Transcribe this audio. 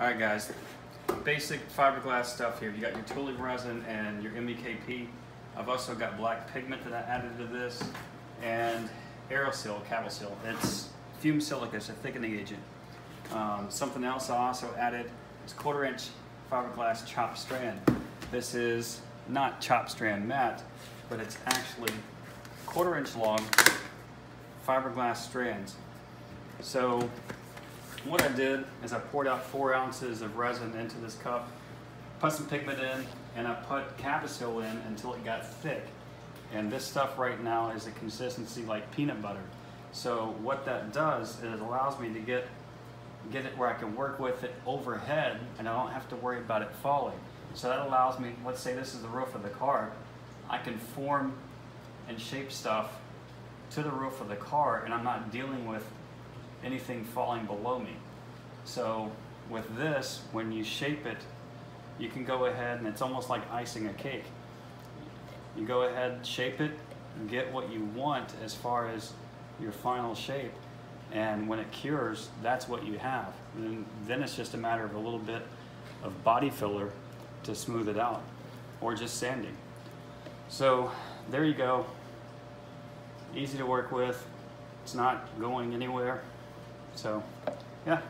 Alright guys, basic fiberglass stuff here. You got your tooling resin and your MEKP. I've also got black pigment that I added to this, and Aerosil, Cab-O-Sil. It's fume silica, it's a thickening agent. Something else I also added is 1/4 inch fiberglass chop strand. This is not chop strand mat, but it's actually 1/4 inch long fiberglass strands. So what I did is I poured out 4 ounces of resin into this cup, put some pigment in, and I put Cab-O-Sil in until it got thick. And this stuff right now is a consistency like peanut butter. So what that does is it allows me to get it where I can work with it overhead and I don't have to worry about it falling. So that allows me, let's say this is the roof of the car, I can form and shape stuff to the roof of the car and I'm not dealing with anything falling below me. So with this, when you shape it, you can go ahead and it's almost like icing a cake. You go ahead, shape it, and get what you want as far as your final shape, and when it cures, that's what you have. And then it's just a matter of a little bit of body filler to smooth it out, or just sanding. So there you go, easy to work with, it's not going anywhere. So yeah.